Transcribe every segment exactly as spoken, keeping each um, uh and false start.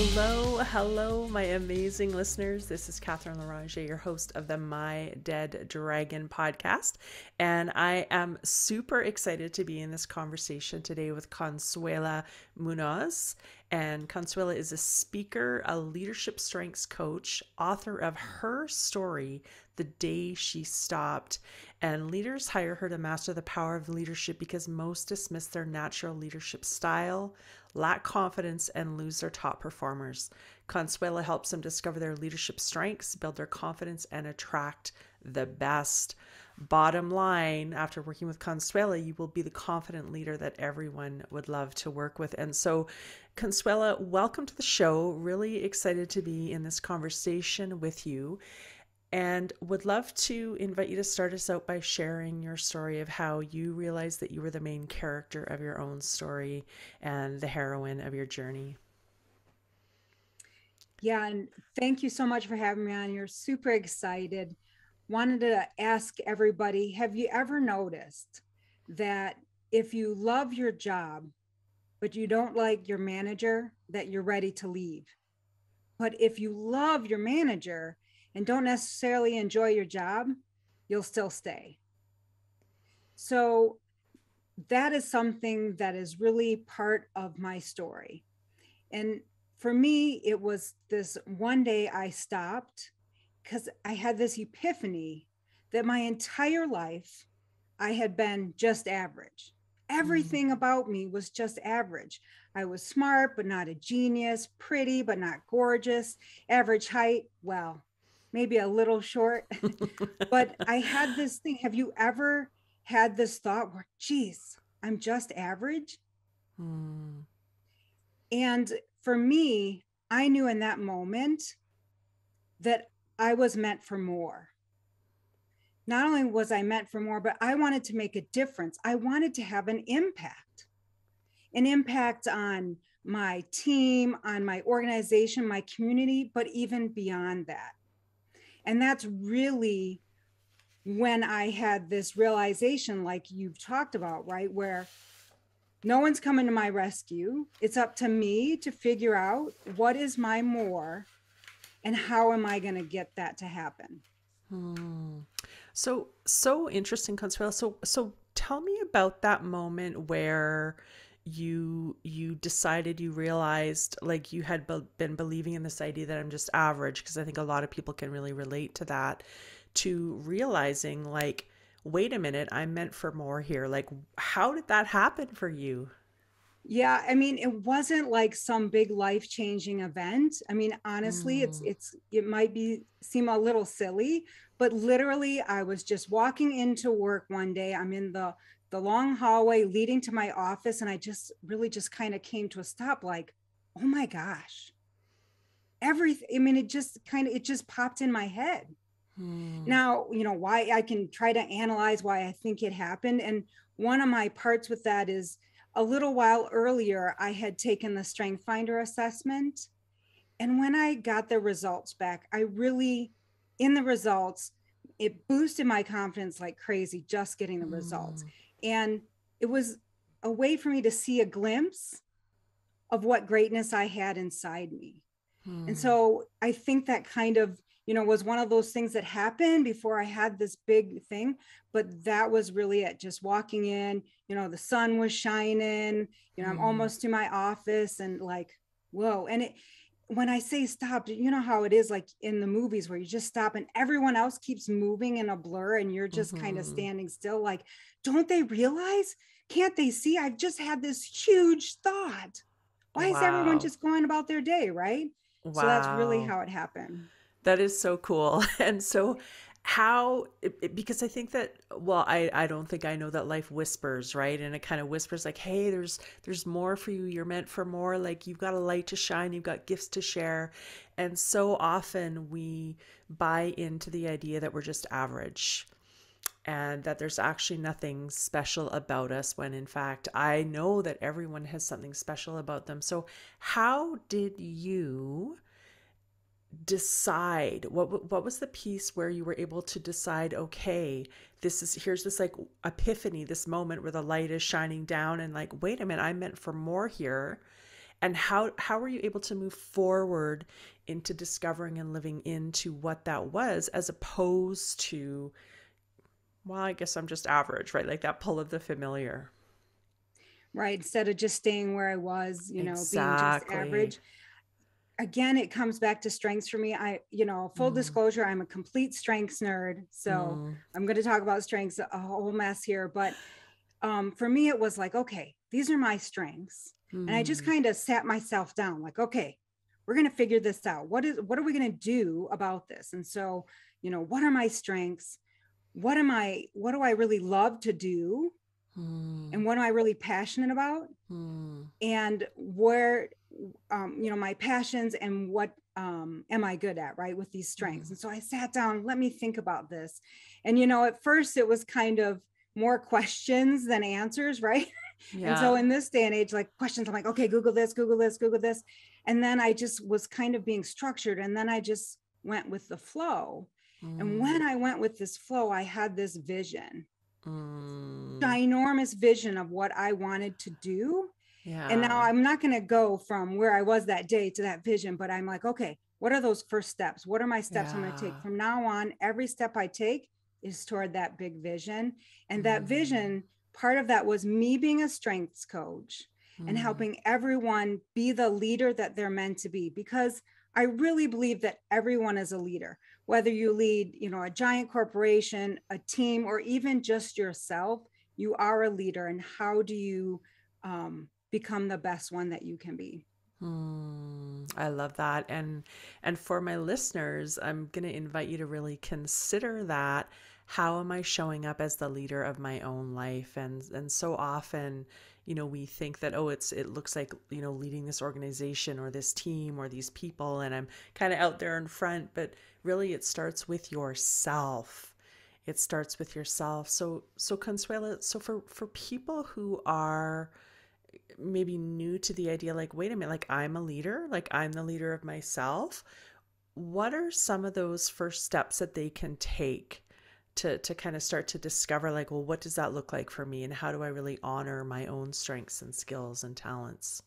Hello, hello, my amazing listeners. This is Katherine Loranger, your host of the My Dead Dragon podcast. And I am super excited to be in this conversation today with Consuela Muñoz. And Consuela is a speaker, a leadership strengths coach, author of H E R. Story, The Day She Stopped. And leaders hire her to master the power of leadership because most dismiss their natural leadership style, lack confidence, and lose their top performers. Consuela helps them discover their leadership strengths, build their confidence, and attract the best. Bottom line, after working with Consuela, you will be the confident leader that everyone would love to work with. And so, Consuela, welcome to the show. Really excited to be in this conversation with you. And would love to invite you to start us out by sharing your story of how you realized that you were the main character of your own story and the heroine of your journey. Yeah, and thank you so much for having me on. You're super excited. Wanted to ask everybody, have you ever noticed that if you love your job, but you don't like your manager, that you're ready to leave? But if you love your manager and don't necessarily enjoy your job, you'll still stay. So that is something that is really part of my story. And for me, it was this one day I stopped because I had this epiphany that my entire life, I had been just average. Everything mm-hmm. about me was just average. I was smart, but not a genius, pretty, but not gorgeous, average height, well, maybe a little short, but I had this thing. Have you ever had this thought where, geez, I'm just average? Mm. And for me, I knew in that moment that I was meant for more. Not only was I meant for more, but I wanted to make a difference. I wanted to have an impact, an impact on my team, on my organization, my community, but even beyond that. And that's really when I had this realization, like you've talked about, right? Where no one's coming to my rescue. It's up to me to figure out what is my more and how am I going to get that to happen. Hmm. So, so interesting, Consuela. So, so tell me about that moment where you you decided, you realized, like you had be been believing in this idea that I'm just average, because I think a lot of people can really relate to that, to realizing like, wait a minute, I'm meant for more here. Like, how did that happen for you? Yeah, I mean, it wasn't like some big life-changing event. I mean, honestly, mm. it's it's it might be seem a little silly, but literally I was just walking into work one day. I'm in the the long hallway leading to my office. And I just really just kind of came to a stop like, oh my gosh, everything. I mean, it just kind of, it just popped in my head. Hmm. Now, you know, why I can try to analyze why I think it happened. And one of my parts with that is a little while earlier, I had taken the Strength Finder assessment. And when I got the results back, I really, in the results, it boosted my confidence like crazy, just getting the hmm. results. And it was a way for me to see a glimpse of what greatness I had inside me. Hmm. And so I think that kind of, you know, was one of those things that happened before I had this big thing, but that was really it. Just walking in, you know, the sun was shining, you know, hmm. I'm almost to my office and like, whoa. And it, when I say stop, you know how it is like in the movies where you just stop and everyone else keeps moving in a blur and you're just mm-hmm. kind of standing still like, don't they realize? Can't they see? I've just had this huge thought. Why wow. is everyone just going about their day, right? Wow. So that's really how it happened. That is so cool. And so how, because I think that, well, I, I don't think I know that life whispers, right? And it kind of whispers like, hey, there's, there's more for you. You're meant for more. Like you've got a light to shine. You've got gifts to share. And so often we buy into the idea that we're just average and that there's actually nothing special about us, when in fact, I know that everyone has something special about them. So how did you decide? What what was the piece where you were able to decide, okay, this is, here's this like epiphany, this moment where the light is shining down and like, wait a minute, I'm meant for more here. And how, how were you able to move forward into discovering and living into what that was, as opposed to, well, I guess I'm just average, right? Like that pull of the familiar. Right. Instead of just staying where I was, you know, exactly. being just average. Again, it comes back to strengths for me. I, you know, full mm. disclosure, I'm a complete strengths nerd. So mm. I'm going to talk about strengths a whole mess here. But um, for me, it was like, okay, these are my strengths. Mm. And I just kind of sat myself down like, okay, we're going to figure this out. What is, what are we going to do about this? And so, you know, what are my strengths? What am I, what do I really love to do? Mm. And what am I really passionate about? Mm. And where, um, you know, my passions and what um, am I good at, right? With these strengths. Mm. And so I sat down, let me think about this. And, you know, at first it was kind of more questions than answers, right? Yeah. And so in this day and age, like questions, I'm like, okay, Google this, Google this, Google this. And then I just was kind of being structured. And then I just went with the flow. Mm. And when I went with this flow, I had this vision. Mm. Ginormous vision of what I wanted to do. Yeah. And now I'm not going to go from where I was that day to that vision, but I'm like, okay, what are those first steps? What are my steps yeah. I'm going to take from now on? Every step I take is toward that big vision. And mm. that vision, part of that was me being a strengths coach mm. and helping everyone be the leader that they're meant to be, because I really believe that everyone is a leader, whether you lead, you know, a giant corporation, a team, or even just yourself. You are a leader. And how do you um, become the best one that you can be? Mm, I love that. And, and for my listeners, I'm going to invite you to really consider that. How am I showing up as the leader of my own life? And, and so often, you know, we think that, oh, it's, it looks like, you know, leading this organization or this team or these people, and I'm kind of out there in front, but really it starts with yourself. It starts with yourself. So, so Consuela, so for, for people who are maybe new to the idea, like, wait a minute, like I'm a leader, like I'm the leader of myself. What are some of those first steps that they can take to, to kind of start to discover, like, well, what does that look like for me? And how do I really honor my own strengths and skills and talents?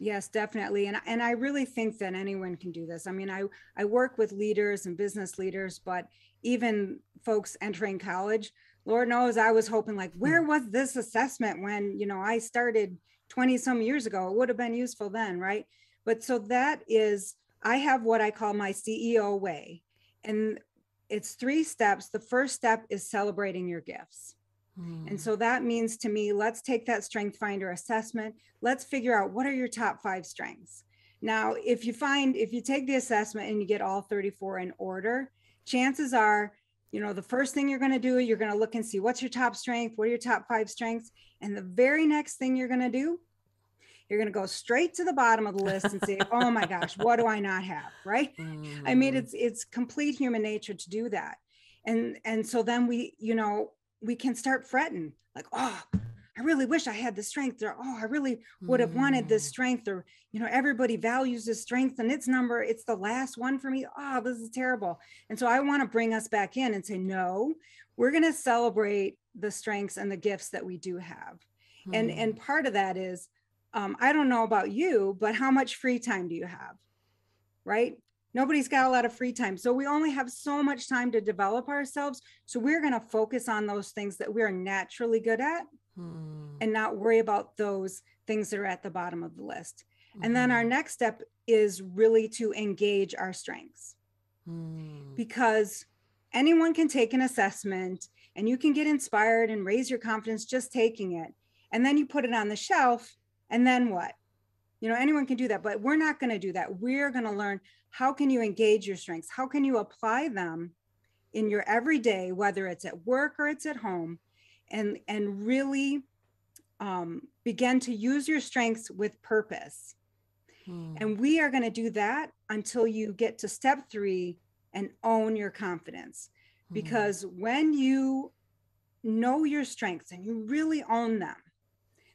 Yes, definitely. And, and I really think that anyone can do this. I mean, I, I work with leaders and business leaders, but even folks entering college, Lord knows I was hoping, like, where was this assessment when, you know, I started twenty some years ago? It would have been useful then, right? But so that is, I have what I call my C E O way. And it's three steps. The first step is celebrating your gifts. Mm. And so that means to me, let's take that Strength Finder assessment. Let's figure out, what are your top five strengths? Now, if you find, if you take the assessment and you get all thirty-four in order, chances are, you know, the first thing you're going to do, you're going to look and see, what's your top strength? What are your top five strengths? And the very next thing you're going to do, you're going to go straight to the bottom of the list and say, oh my gosh, what do I not have? Right. Mm. I mean, it's, it's complete human nature to do that. And, and so then we, you know, we can start fretting like, oh, I really wish I had the strength, or, oh, I really would have mm. wanted this strength, or, you know, everybody values this strength and its number. It's the last one for me. Oh, this is terrible. And so I want to bring us back in and say, no, we're going to celebrate the strengths and the gifts that we do have. Mm. And, and part of that is, Um, I don't know about you, but how much free time do you have, right? Nobody's got a lot of free time. So we only have so much time to develop ourselves. So we're going to focus on those things that we are naturally good at mm. and not worry about those things that are at the bottom of the list. Mm. And then our next step is really to engage our strengths mm. because anyone can take an assessment and you can get inspired and raise your confidence just taking it. And then you put it on the shelf. And then what? You know, anyone can do that, but we're not going to do that. We're going to learn, how can you engage your strengths? How can you apply them in your everyday, whether it's at work or it's at home, and, and really um, begin to use your strengths with purpose. Hmm. And we are going to do that until you get to step three and own your confidence. Hmm. Because when you know your strengths and you really own them,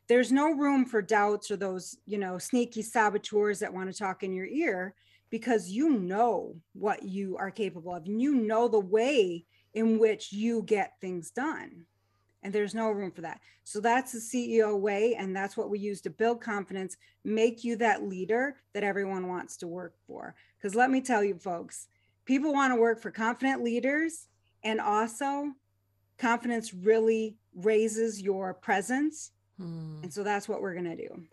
there's no room for doubts or those, you know, sneaky saboteurs that want to talk in your ear, because you know what you are capable of, and you know the way in which you get things done. And there's no room for that. So that's the C E O way. And that's what we use to build confidence, make you that leader that everyone wants to work for. Because let me tell you, folks, people want to work for confident leaders. And also, confidence really raises your presence. Hmm. And so that's what we're going to do.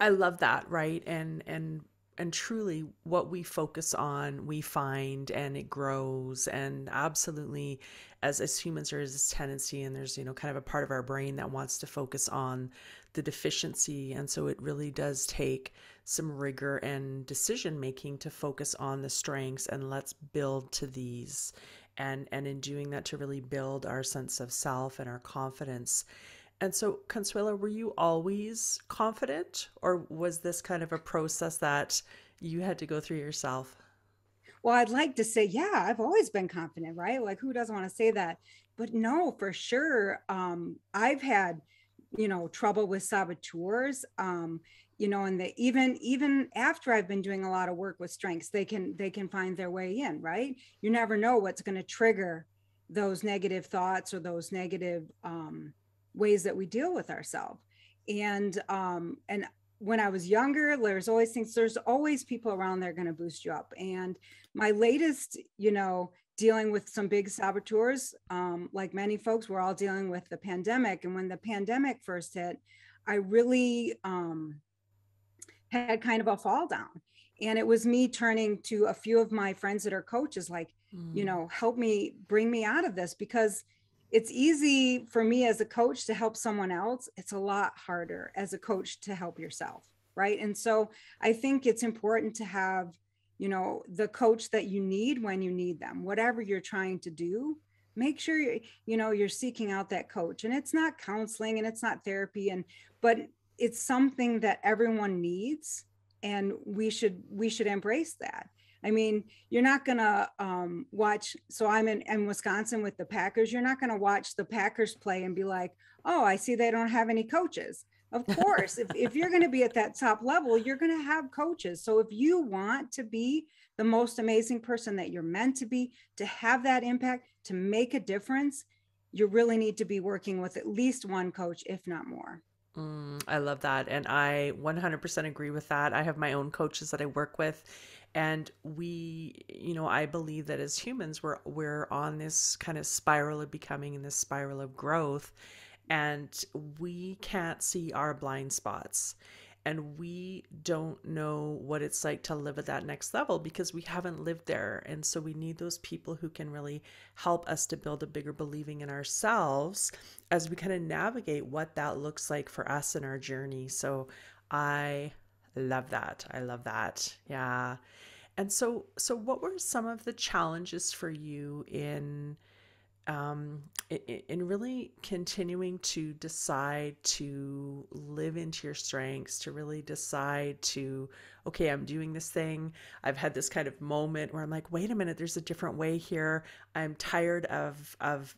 I love that. Right. And, and, and truly what we focus on, we find, and it grows. And absolutely, as, as humans, there is this tendency, and there's, you know, kind of a part of our brain that wants to focus on the deficiency. And so it really does take some rigor and decision making to focus on the strengths and let's build to these. And, and in doing that, to really build our sense of self and our confidence. And so, Consuela, were you always confident, or was this kind of a process that you had to go through yourself? Well, I'd like to say, yeah, I've always been confident, right? Like, who doesn't want to say that? But no, for sure. Um, I've had, you know, trouble with saboteurs, um, you know, and they, even, even after I've been doing a lot of work with strengths, they can, they can find their way in, right? You never know what's going to trigger those negative thoughts or those negative, um, ways that we deal with ourselves. And um, and when I was younger, there's always things, there's always people around that are going to boost you up. And my latest, you know, dealing with some big saboteurs, um, like many folks, we're all dealing with the pandemic. And when the pandemic first hit, I really um, had kind of a fall down. And it was me turning to a few of my friends that are coaches, like, mm. you know, help me, bring me out of this, because it's easy for me as a coach to help someone else. It's a lot harder as a coach to help yourself, right? And so I think it's important to have, you know, the coach that you need when you need them. Whatever you're trying to do, make sure you you know you're seeking out that coach. And it's not counseling and it's not therapy, and but it's something that everyone needs, and we should we should embrace that. I mean, you're not going to um, watch. So I'm in, in Wisconsin with the Packers. You're not going to watch the Packers play and be like, oh, I see they don't have any coaches. Of course, if, if you're going to be at that top level, you're going to have coaches. So if you want to be the most amazing person that you're meant to be, to have that impact, to make a difference, you really need to be working with at least one coach, if not more. Mm, I love that. And I one hundred percent agree with that. I have my own coaches that I work with. And we, you know, I believe that as humans, we're, we're on this kind of spiral of becoming and this spiral of growth, and we can't see our blind spots, and we don't know what it's like to live at that next level because we haven't lived there. And so we need those people who can really help us to build a bigger believing in ourselves as we kind of navigate what that looks like for us in our journey. So I love that. I love that. Yeah. And so, so what were some of the challenges for you in, um, in, in really continuing to decide to live into your strengths, to really decide to, okay, I'm doing this thing. I've had this kind of moment where I'm like, wait a minute, there's a different way here. I'm tired of, of,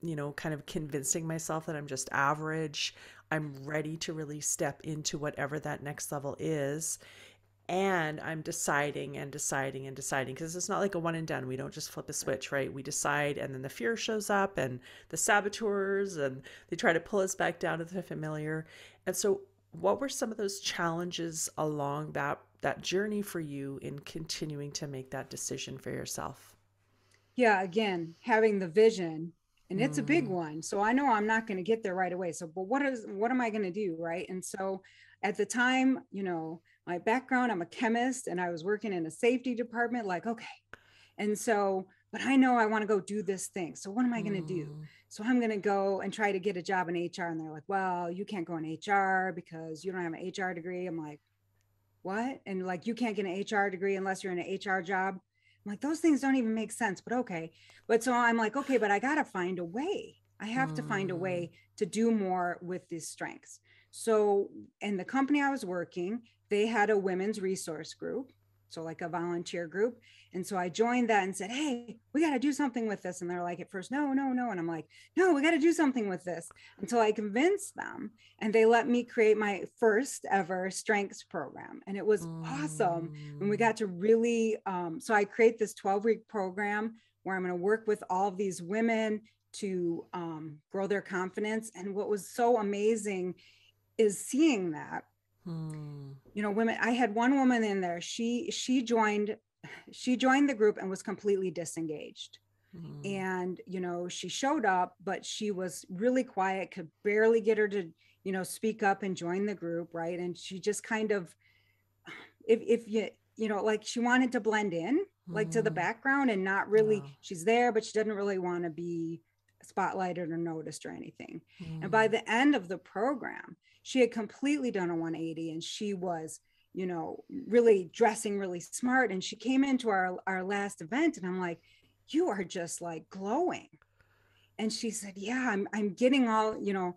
you know, kind of convincing myself that I'm just average. I'm ready to really step into whatever that next level is. And I'm deciding and deciding and deciding, because it's not like a one and done. We don't just flip a switch, right? We decide, and then the fear shows up and the saboteurs, and they try to pull us back down to the familiar. And so what were some of those challenges along that, that journey for you in continuing to make that decision for yourself? Yeah, again, having the vision. And it's a big one. So I know I'm not going to get there right away. So, but what is, what am I going to do? Right. And so at the time, you know, my background, I'm a chemist, and I was working in a safety department, like, okay. And so, but I know I want to go do this thing. So what am I going to do? So I'm going to go and try to get a job in H R. And they're like, well, you can't go in H R because you don't have an H R degree. I'm like, what? And like, you can't get an H R degree unless you're in an H R job. I'm like, those things don't even make sense, but okay. But so I'm like, okay, but I got to find a way. I have mm. to find a way to do more with these strengths. So in the company I was working, they had a women's resource group. So like a volunteer group. And so I joined that and said, hey, we got to do something with this. And they're like at first, no, no, no. And I'm like, no, we got to do something with this, until I convinced them. And they let me create my first ever strengths program. And it was mm. awesome. And we got to really, um, so I create this twelve week program where I'm going to work with all of these women to um, grow their confidence. And what was so amazing is seeing that, hmm. you know, women, I had one woman in there, she, she joined, she joined the group and was completely disengaged. Hmm. And, you know, she showed up, but she was really quiet, could barely get her to, you know, speak up and join the group. Right. And she just kind of, if, if you, you know, like she wanted to blend in, like to the background and not really, yeah. she's there, but she doesn't really want to be spotlighted or noticed or anything. Mm. And by the end of the program, she had completely done a one eighty and she was, you know, really dressing really smart. And she came into our, our last event and I'm like, you are just like glowing. And she said, yeah, I'm, I'm getting all, you know,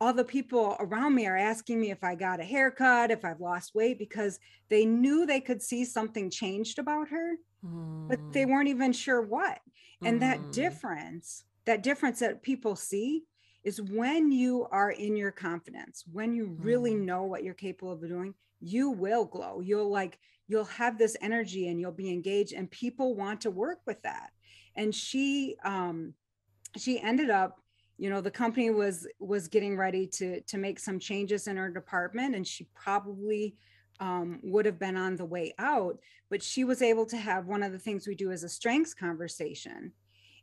all the people around me are asking me if I got a haircut, if I've lost weight, because they knew they could see something changed about her, mm. but they weren't even sure what. And mm. that difference, that difference that people see is when you are in your confidence, when you really mm. know what you're capable of doing, you will glow. You'll like, you'll have this energy and you'll be engaged and people want to work with that. And she, um, she ended up, you know, the company was, was getting ready to, to make some changes in her department and she probably um, would have been on the way out, but she was able to have one of the things we do is a strengths conversation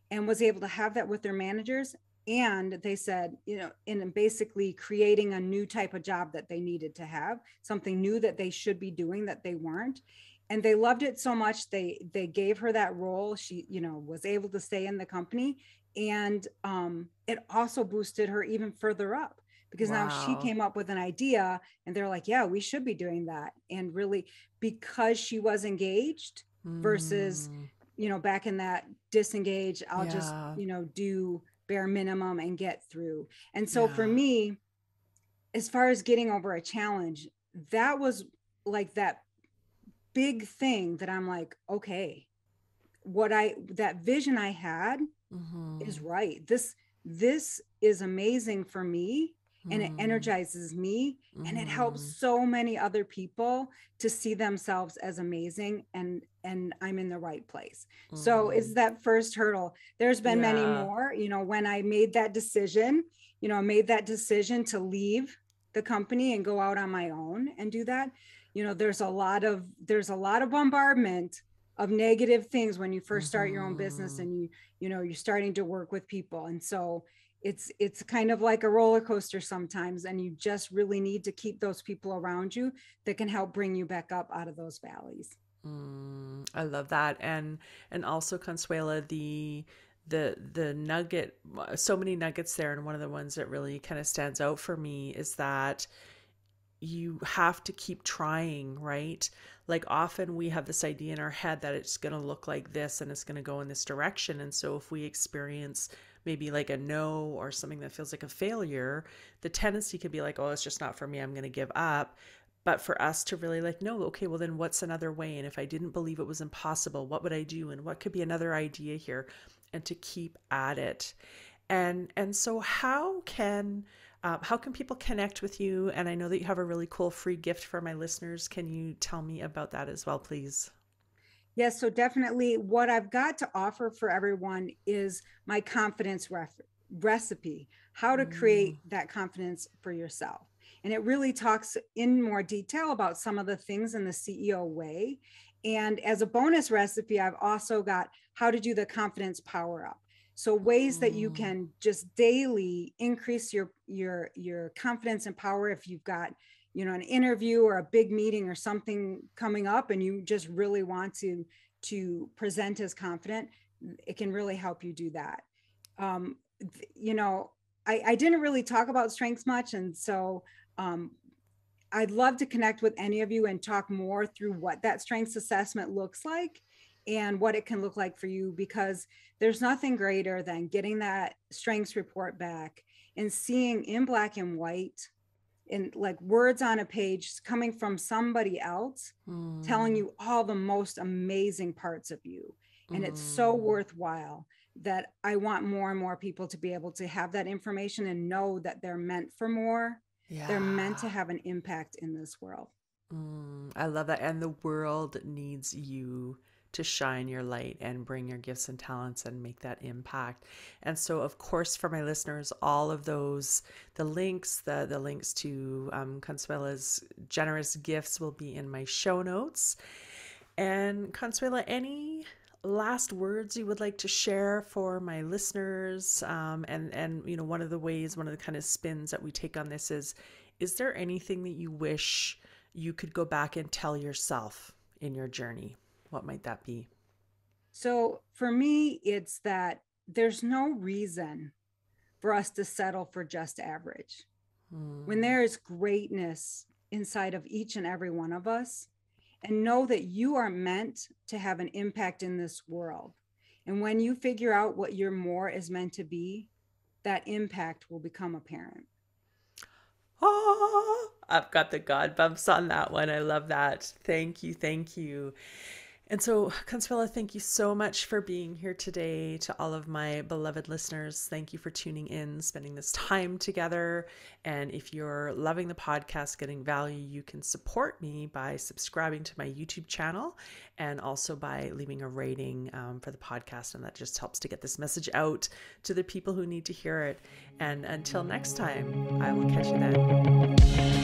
and was able to have that with their managers. And they said, you know, in basically creating a new type of job that they needed to have, something new that they should be doing that they weren't. And they loved it so much. They, they gave her that role. She, you know, was able to stay in the company. And um, it also boosted her even further up because wow. now she came up with an idea and they're like, yeah, we should be doing that. And really because she was engaged mm. versus, you know, back in that disengaged, I'll yeah. just, you know, do bare minimum and get through. And so yeah. for me, as far as getting over a challenge, that was like that big thing that I'm like, okay, what I, that vision I had, mm-hmm. is right. This, this is amazing for me and mm-hmm. it energizes me mm-hmm. and it helps so many other people to see themselves as amazing and, and I'm in the right place. Mm-hmm. So it's that first hurdle. There's been yeah. many more, you know, when I made that decision, you know, I made that decision to leave the company and go out on my own and do that. You know, there's a lot of, there's a lot of bombardment of negative things when you first start your own business and you, you know, you're starting to work with people. And so it's, it's kind of like a roller coaster sometimes. And you just really need to keep those people around you that can help bring you back up out of those valleys. Mm, I love that. And, and also Consuela, the, the, the nugget, so many nuggets there. And one of the ones that really kind of stands out for me is that you have to keep trying, right? Like often we have this idea in our head that it's going to look like this and it's going to go in this direction. And so if we experience maybe like a no or something that feels like a failure, the tendency could be like, oh, it's just not for me. I'm going to give up. But for us to really like, no, okay, well then what's another way? And if I didn't believe it was impossible, what would I do? And what could be another idea here? And to keep at it. And, and so how can, Um, how can people connect with you? And I know that you have a really cool free gift for my listeners. Can you tell me about that as well, please? Yes, so definitely what I've got to offer for everyone is my confidence ref- recipe, how to create mm. that confidence for yourself. And it really talks in more detail about some of the things in the C E O way. And as a bonus recipe, I've also got how to do the confidence power up. So ways that you can just daily increase your, your, your confidence and power. If you've got, you know, an interview or a big meeting or something coming up and you just really want to, to present as confident, it can really help you do that. Um, you know, I, I didn't really talk about strengths much. And so, um, I'd love to connect with any of you and talk more through what that strengths assessment looks like and what it can look like for you, because there's nothing greater than getting that strengths report back and seeing in black and white, in like words on a page coming from somebody else, mm. telling you all the most amazing parts of you. And mm. it's so worthwhile that I want more and more people to be able to have that information and know that they're meant for more. Yeah. They're meant to have an impact in this world. Mm, I love that. And the world needs you to shine your light and bring your gifts and talents and make that impact. And so, of course, for my listeners, all of those, the links, the, the links to um, Consuela's generous gifts will be in my show notes. And Consuela, any last words you would like to share for my listeners? Um, and, and, you know, one of the ways, one of the kind of spins that we take on this is, is there anything that you wish you could go back and tell yourself in your journey? What might that be? So for me, it's that there's no reason for us to settle for just average. Mm. When there is greatness inside of each and every one of us, and know that you are meant to have an impact in this world. And when you figure out what your more is meant to be, that impact will become apparent. Oh, I've got the God bumps on that one. I love that. Thank you. Thank you. And so, Consuela, thank you so much for being here today. To all of my beloved listeners, thank you for tuning in, spending this time together. And if you're loving the podcast, getting value, you can support me by subscribing to my YouTube channel and also by leaving a rating um, for the podcast. And that just helps to get this message out to the people who need to hear it. And until next time, I will catch you then.